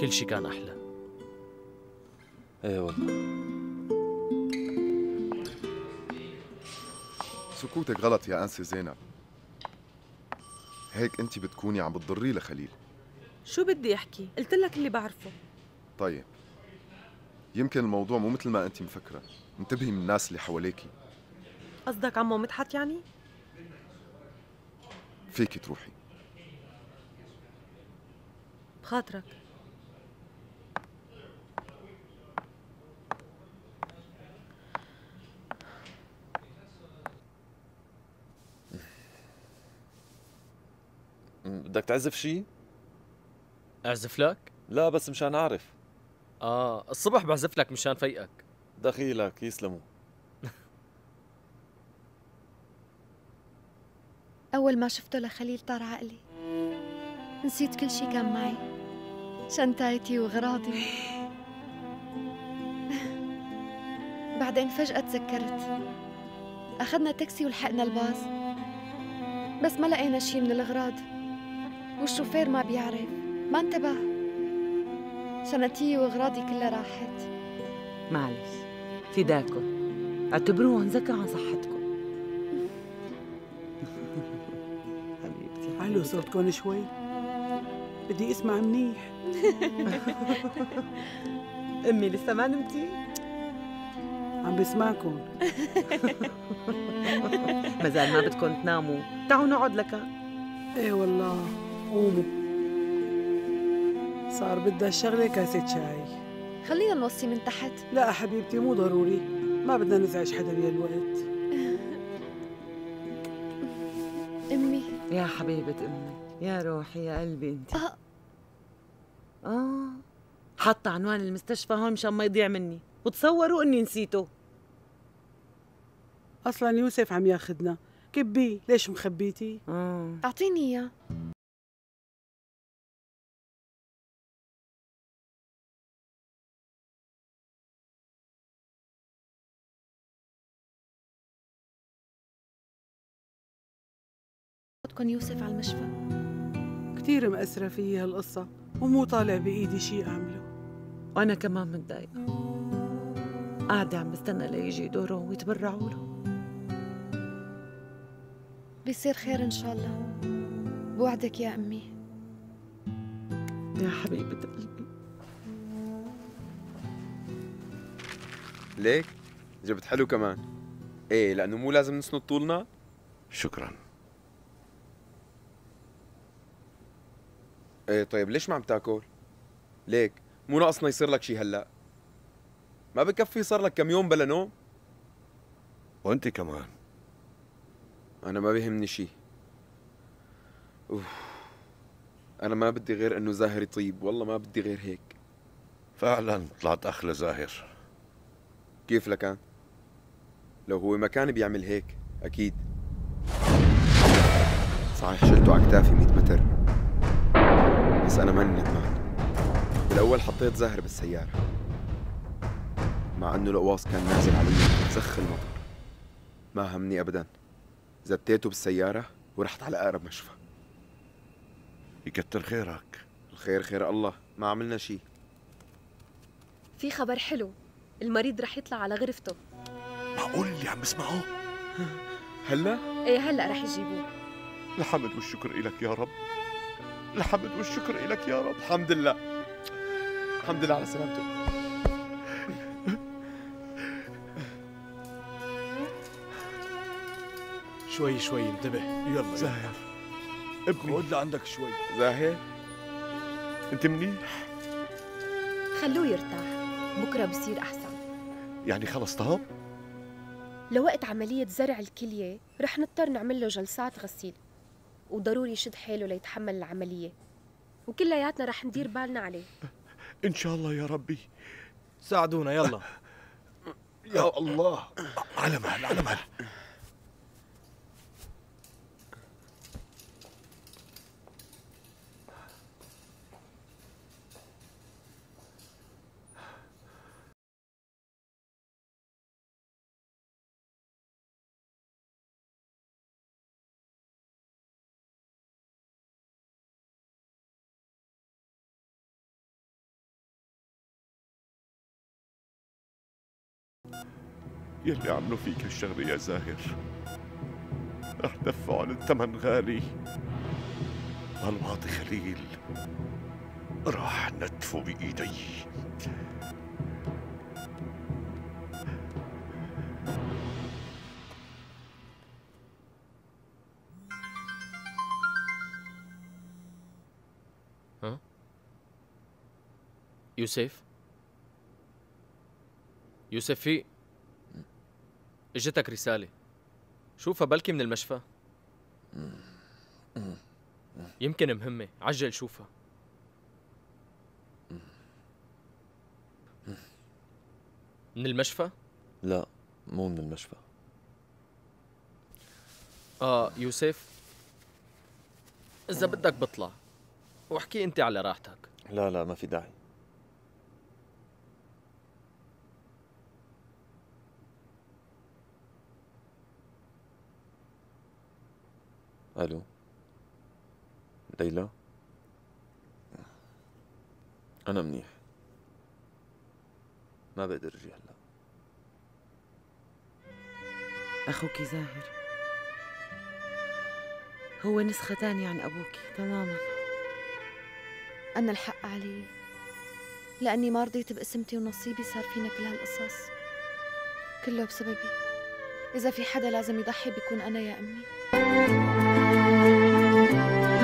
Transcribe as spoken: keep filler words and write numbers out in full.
كل شي كان أحلى. إيه والله. سكوتك غلط يا أنسة زينب. هيك أنت بتكوني عم بتضري لخليل. شو بدي أحكي؟ قلت لك اللي بعرفه. طيب. يمكن الموضوع مو مثل ما أنت مفكرة، انتبهي من الناس اللي حواليكي. قصدك عمو مدحت يعني؟ فيكي تروحي. بخاطرك. بدك تعزف شي؟ أعزف لك؟ لا بس مشان أعرف. آه الصبح بعزف لك مشان فيقك. دخيلك يسلموا. أول ما شفته لخليل طار عقلي، نسيت كل شي كان معي، شنطايتي وغراضي. بعدين فجأة تذكرت، أخذنا تاكسي ولحقنا الباص، بس ما لقينا شي من الأغراض والشوفير ما بيعرف، ما انتبه، شنطتي وأغراضي كلها راحت. معلش فداكم، اعتبروهم ذكاء عن صحتكم. حبيبتي علو صوتكم شوي، بدي اسمع منيح. أمي لسه ما نمتي؟ عم بسمعكم. ما زال ما بدكم تناموا، تعوا نقعد لك. ايه والله قوموا، صار بدها الشغله كاسة شاي. خلينا نوصي من تحت. لا حبيبتي مو ضروري، ما بدنا نزعج حدا بهالوقت. امي يا حبيبه امي، يا روحي يا قلبي انت. اه اه حاطه عنوان المستشفى هون مشان ما يضيع مني، وتصوروا اني نسيته. اصلا يوسف عم ياخذنا، كبي ليش مخبيتي؟ اه اعطيني اياه. بدكم يوسف على المشفى. كثير مأثرة فيي هالقصة ومو طالع بإيدي شيء أعمله. وأنا كمان متضايقة، قاعدة عم بستنى ليجي دوره ويتبرعوا له. بيصير خير إن شاء الله، بوعدك يا أمي. يا حبيبة قلبي. ليك جبت حلو كمان. إيه لأنه مو لازم نسند طولنا. شكراً. إيه طيب ليش ما عم تاكل؟ ليك مو ناقصنا يصير لك شي هلأ. ما بكفي صار لك كم يوم بلا نوم. وأنت كمان. أنا ما بيهمني شي. أوف. أنا ما بدي غير إنه زاهر يطيب، والله ما بدي غير هيك. فعلاً طلعت أخ لزاهر. كيف لكان؟ لو هو ما كان بيعمل هيك، أكيد. صحيح شلته على كتافي مية متر. بس أنا ماني ندمان. بالأول حطيت زاهر بالسيارة. مع إنه القواص كان نازل علي وسخ المطر. ما همني أبداً. زتيته بالسيارة ورحت على أقرب مشفى. يكتر خيرك. الخير خير الله، ما عملنا شي. في خبر حلو، المريض رح يطلع على غرفته. معقول اللي عم بسمعه؟ هلا؟ ايه هلا رح يجيبوه. الحمد والشكر إلك يا رب. الحمد والشكر إلك يا رب. الحمد لله. الحمد لله على سلامته. شوي شوي انتبه. يلا زاهر ابني، خد لعندك شوي. زاهر انت منيح، خلوه يرتاح، بكره بصير احسن. يعني خلص طاب؟ لوقت عمليه زرع الكليه رح نضطر نعمل له جلسات غسيل، وضروري يشد حيله ليتحمل العمليه، وكلياتنا رح ندير بالنا عليه ان شاء الله يا ربي. ساعدونا يلا. يا الله. على مهل على مهل. يلي عملوا فيك هالشغلة يا زاهر رح دفعوا الثمن غالي. هالواطي خليل راح ندفه بإيدي. ها؟ يوسف؟ يوسف في اجتك رسالة، شوفها بلكي من المشفى، يمكن مهمة، عجل شوفها. من المشفى؟ لا مو من المشفى. آه يوسف إذا بدك بطلع واحكي أنت على راحتك. لا لا ما في داعي. ألو ليلى، أنا منيح، ما بقدر أجي هلا. أخوكي زاهر هو نسخة تانية عن أبوكي تماماً. أنا الحق علي لأني ما رضيت بقسمتي ونصيبي، صار فينا كل هالقصص كله بسببي. إذا في حدا لازم يضحي بيكون أنا يا أمي.